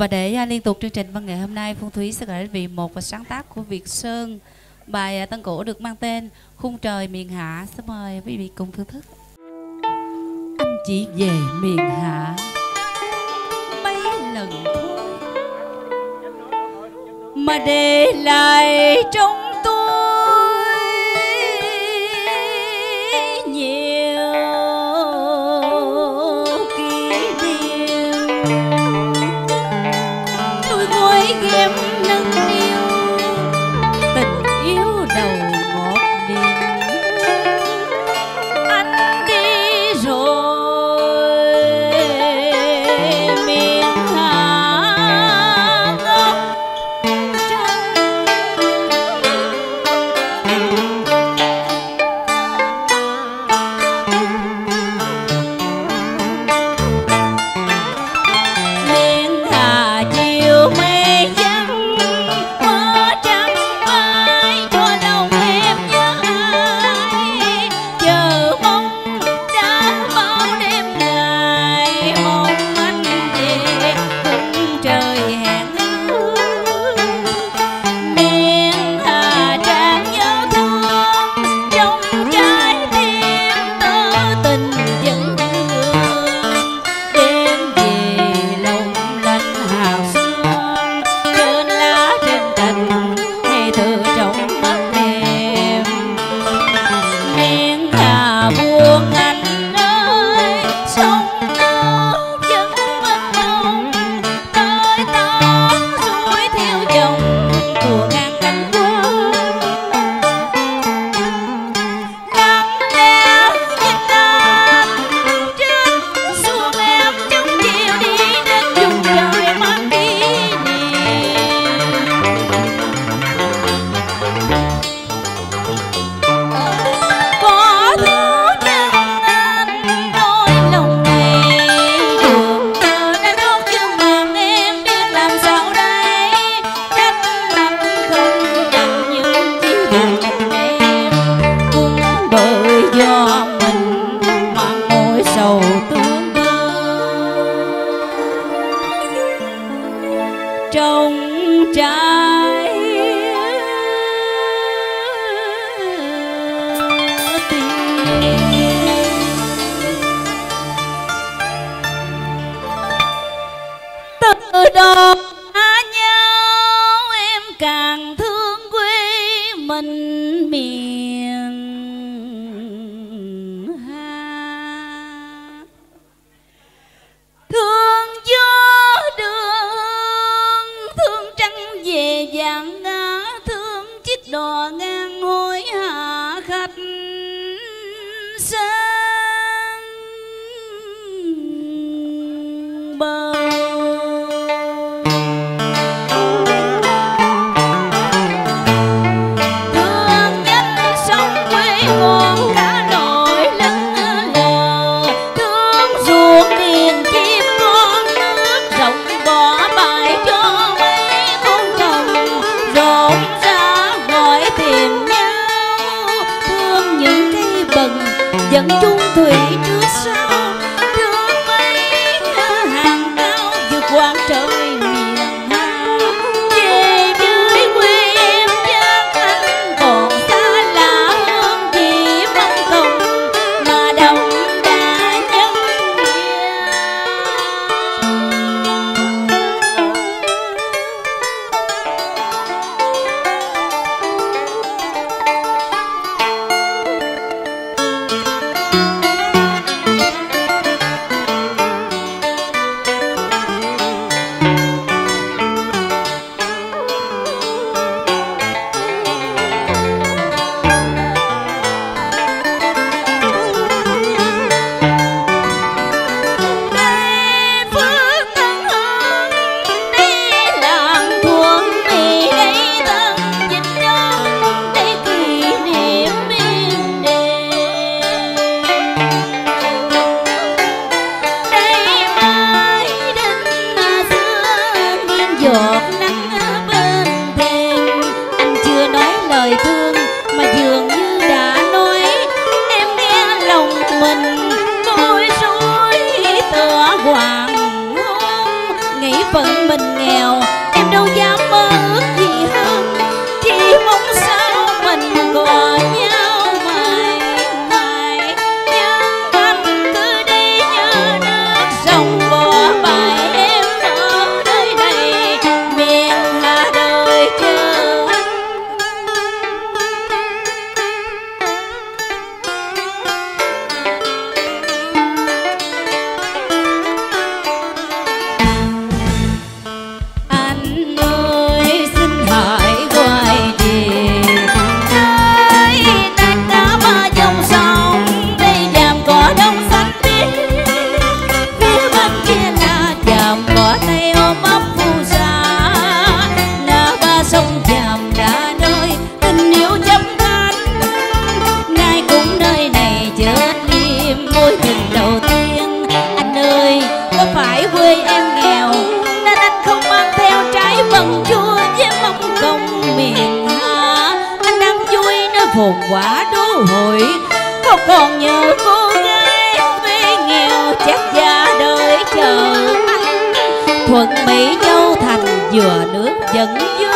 Và để liên tục chương trình văn nghệ hôm nay, Phương Thúy sẽ gửi đến vị một và sáng tác của Việt Sơn, bài Tân Cổ được mang tên Khung trời miền Hạ. Xin mời quý vị cùng thưởng thức. Anh chỉ về miền Hạ mấy lần thôi, mà để lại trong nghĩ phận mình nghèo, em đâu dám mơ ước gì hơn, chỉ mong sao mình có nhau mãi mãi. Nhưng anh cứ đi như nước sông bỏ bài em ở nơi này, miền Hạ đời chờ anh. Hồn quả đô hội không còn nhiều cô gái về nghèo chắc già đời chờ anh. Thuận Mỹ Châu Thành vừa nước dẫn dư